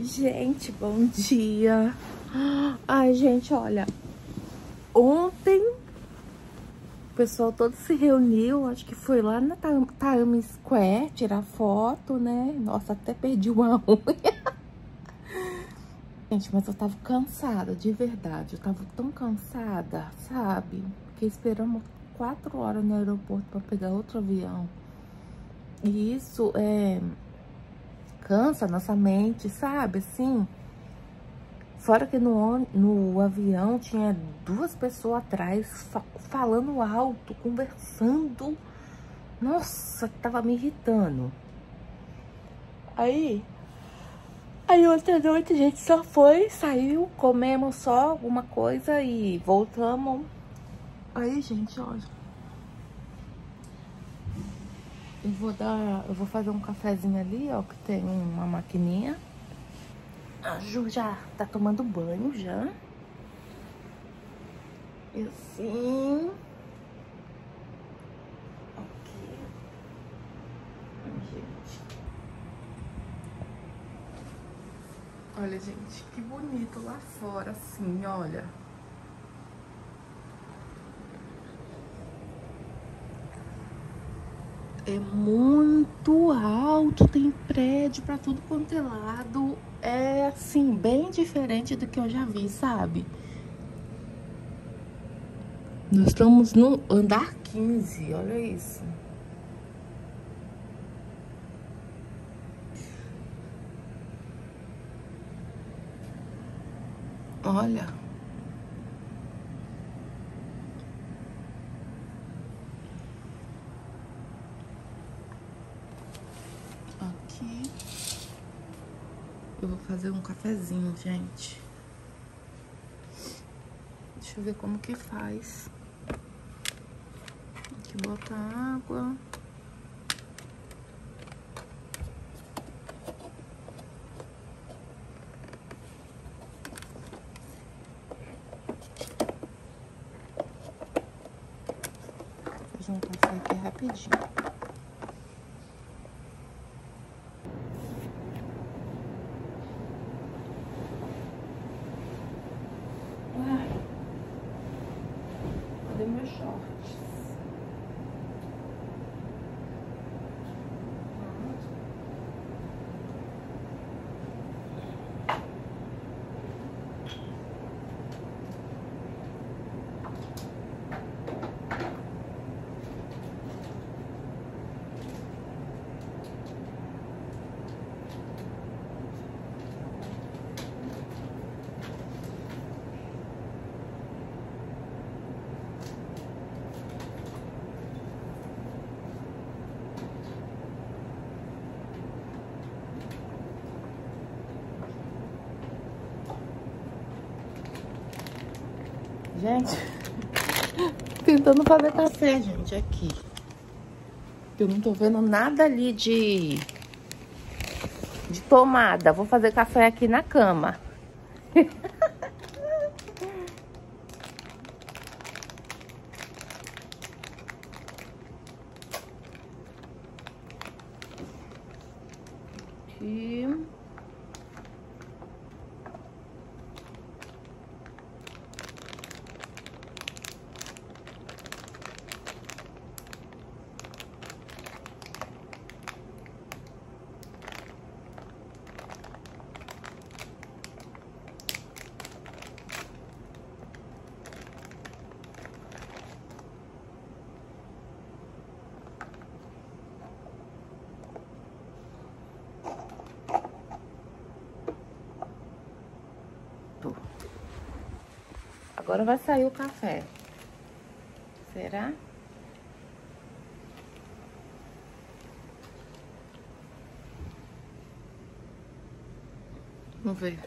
Gente, bom dia. Ai, gente, olha, ontem o pessoal todo se reuniu, acho que foi lá na Times Square tirar foto, né? Nossa, até perdi uma unha. Gente, mas eu tava cansada, de verdade, eu tava tão cansada, sabe? Porque esperamos 4 horas no aeroporto pra pegar outro avião. E isso é... cansa nossa mente, sabe? Assim, fora que no avião tinha 2 pessoas atrás falando alto, conversando. Nossa, tava me irritando. Aí outra noite a gente só foi, saiu, comemos só alguma coisa e voltamos. Aí, gente, olha. Eu vou fazer um cafezinho ali, ó, que tem uma maquininha. A Ju já tá tomando banho, já. E assim... aqui. Gente. Olha, gente, que bonito lá fora, assim, olha. É muito alto, tem prédio pra tudo quanto é lado. É, assim, bem diferente do que eu já vi, sabe? Nós estamos no andar 15, olha isso. Olha. Eu vou fazer um cafezinho, gente. Deixa eu ver como que faz. Aqui bota água. Vou fazer um café aqui rapidinho. Gente, tentando fazer café, gente, aqui. Eu não tô vendo nada ali de tomada. Vou fazer café aqui na cama. Aqui. Agora vai sair o café. Será? Vamos ver.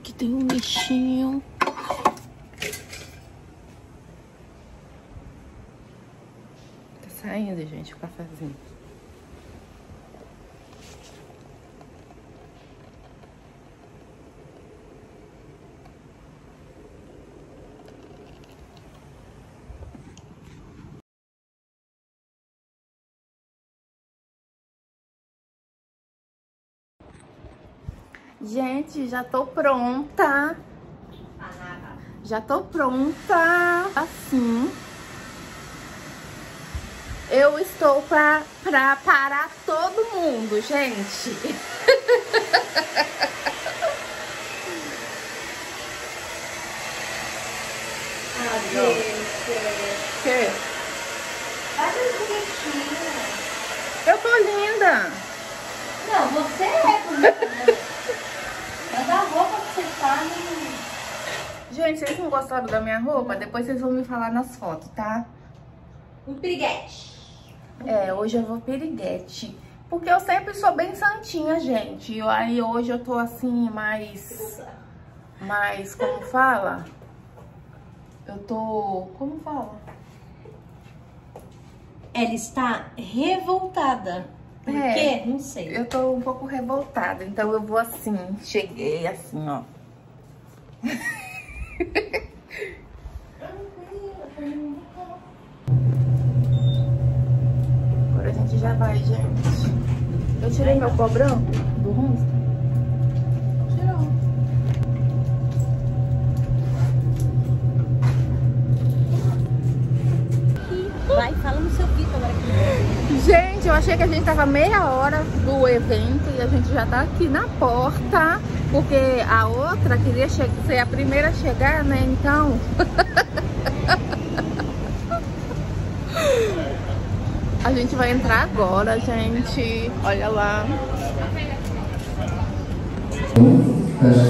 Aqui tem um bichinho. Tá saindo, gente, o cafezinho. Gente, já tô pronta. Já tô pronta. Assim. Eu estou pra parar todo mundo, gente. Que? Eu tô linda. Não, você é bonita. Mas a roupa que você tá... Gente, vocês não gostaram da minha roupa? Depois vocês vão me falar nas fotos, tá? Um piriguete. É, hoje eu vou piriguete. Porque eu sempre sou bem santinha, gente. Aí hoje eu tô assim, mais... mais, como fala? Eu tô... como fala? Ela está revoltada. Por quê? Não sei. Eu tô um pouco revoltada, então eu vou assim. Cheguei assim, ó. Agora a gente já vai, gente. Eu tirei meu pó branco do rosto. Vai, fala no seu vídeo agora aqui. Gente, eu achei que a gente tava meia hora do evento e a gente já tá aqui na porta, porque a outra queria ser a primeira a chegar, né? Então... a gente vai entrar agora, gente. Olha lá.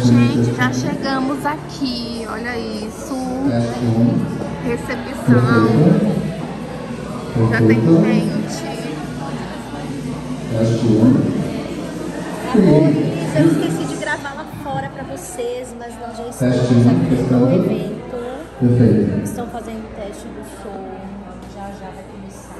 Gente, já chegamos aqui. Olha isso. Recepção. Já tem gente. Eu esqueci de gravar lá fora pra vocês, mas nós já estamos aqui no evento. Estão fazendo o teste do som. Já já vai começar.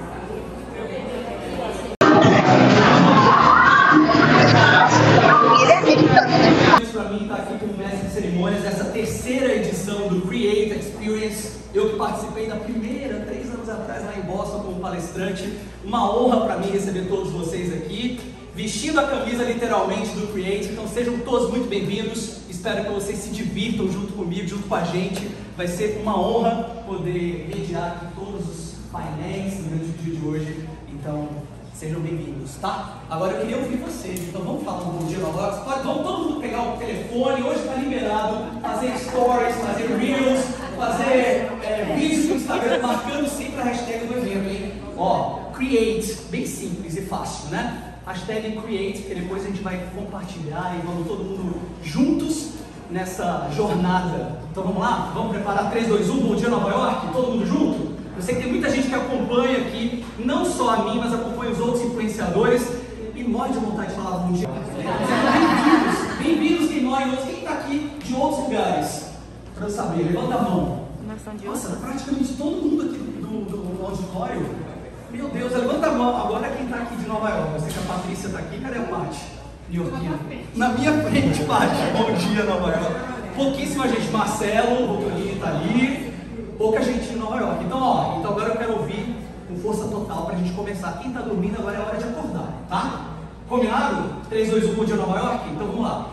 Isso pra mim tá aqui como mestre de cerimônias, essa terceira edição do Cre8 Experience. Eu que participei da primeira 3 anos atrás lá em Boston como palestrante. Uma honra para mim receber todos vocês aqui, vestindo a camisa literalmente do Cre8. Então sejam todos muito bem-vindos. Espero que vocês se divirtam junto comigo, junto com a gente. Vai ser uma honra poder mediar aqui todos os painéis durante o dia de hoje. Então sejam bem-vindos, tá? Agora eu queria ouvir vocês, então vamos falar um pouquinho agora. Vamos todo mundo pegar o telefone, hoje está liberado, fazer stories, fazer reels, fazer vídeos no Instagram, marcando sempre a hashtag do evento, hein? Ó, Cre8, bem simples e fácil, né? Hashtag Cre8, que depois a gente vai compartilhar e vamos todo mundo juntos nessa jornada. Então vamos lá? Vamos preparar 3, 2, 1, bom dia Nova York, todo mundo junto? Eu sei que tem muita gente que acompanha aqui, não só a mim, mas acompanha os outros influenciadores e morre de vontade de falar bom dia. Bem-vindos quem mora em outros, quem está aqui de outros lugares? Para eu saber, levanta a mão. Nossa, praticamente todo mundo aqui do auditório. Meu Deus, levanta a mão. Agora quem está aqui de Nova York. Eu sei que a Patrícia está aqui. Cadê a Paty? Na minha frente, Paty. Bom dia, Nova York. Pouquíssima gente. Marcelo, o Botoninho está ali. Pouca gente de Nova York. Então, ó, então agora eu quero ouvir com força total para a gente começar. Quem está dormindo agora é a hora de acordar, tá? Combinado? 3, 2, 1, bom dia, Nova York? Então vamos lá.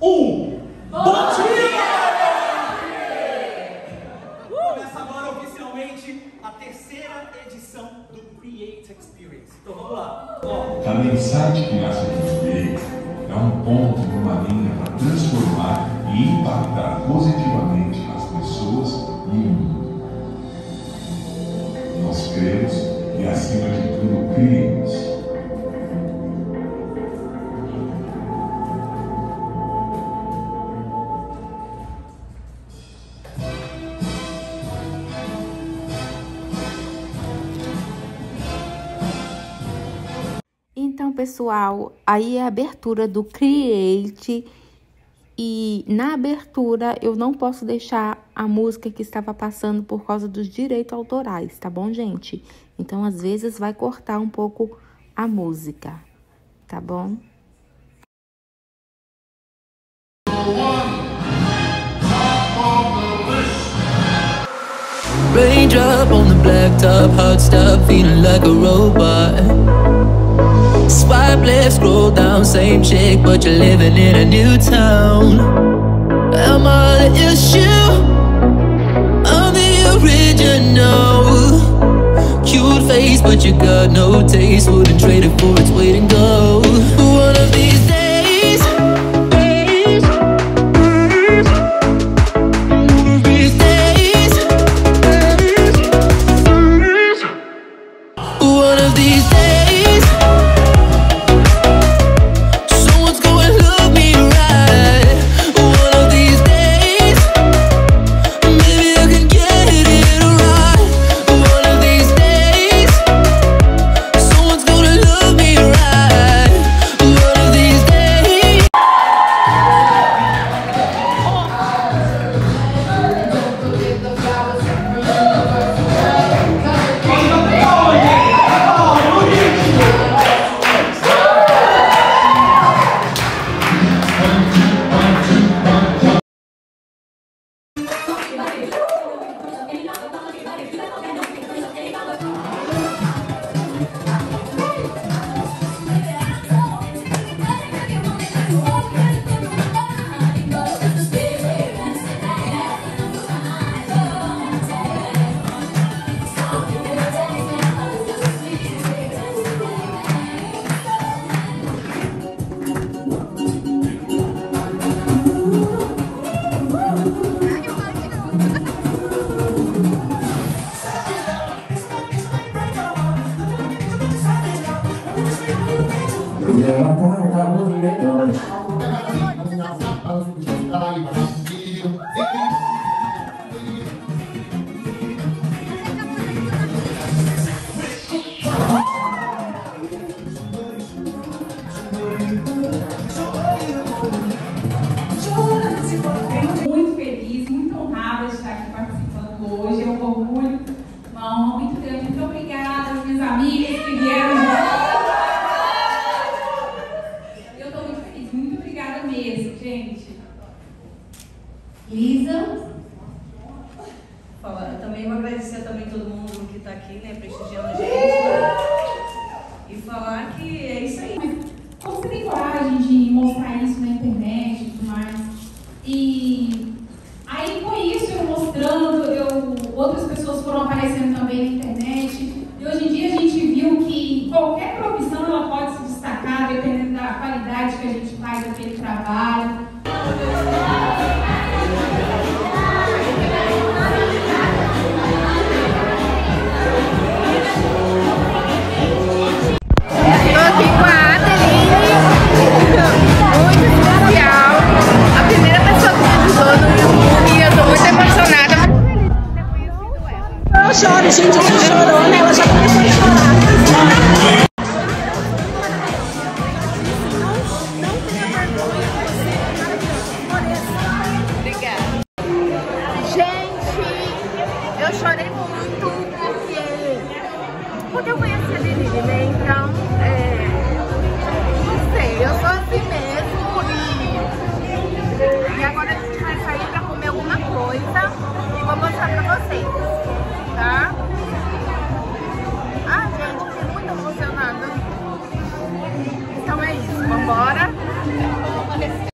1, bom dia! A terceira edição do Cre8 Experience. Então vamos lá. A mensagem que nasce do Cre8 é um ponto numa linha para transformar e impactar positivamente as pessoas e o mundo. Nós cremos e, acima de tudo, criamos. Então, pessoal, aí é a abertura do Cre8 e na abertura eu não posso deixar a música que estava passando por causa dos direitos autorais, tá bom, gente? Então, às vezes, vai cortar um pouco a música, tá bom? Raindrop on the blacktop, hot stop, feeling like a robot. Swipe left, scroll down, same chick, but you're living in a new town. Am I the issue? I'm the original. Cute face, but you got no taste. Wouldn't trade it for its weight in gold. One of these days. Muito feliz, muito honrada de estar aqui participando hoje. É um orgulho, uma honra muito grande. Muito obrigada às minhas amigas que vieram. Eu estou muito feliz, muito obrigada mesmo, gente. Lisa? Eu também vou agradecer também todo mundo que está aqui, né, prestigiando a gente. E falar que é isso aí. Como você tem coragem de mostrar isso na internet e tudo mais? E aí com isso eu mostrando, outras pessoas foram aparecendo também na internet. E hoje em dia a gente viu que qualquer profissão ela pode se destacar dependendo da qualidade que a gente faz daquele trabalho. Chora, gente, ela chorou, né? Ela já começou a chorar. Não tenha vergonha, você é maravilhosa. Obrigada. Gente, eu chorei muito porque eu conheci a Lili, né? Então, não sei, eu sou assim mesmo. E agora a gente vai sair pra comer alguma coisa e vou mostrar pra vocês. Tá? Ah, gente, eu fiquei muito emocionada. Então é isso, vambora.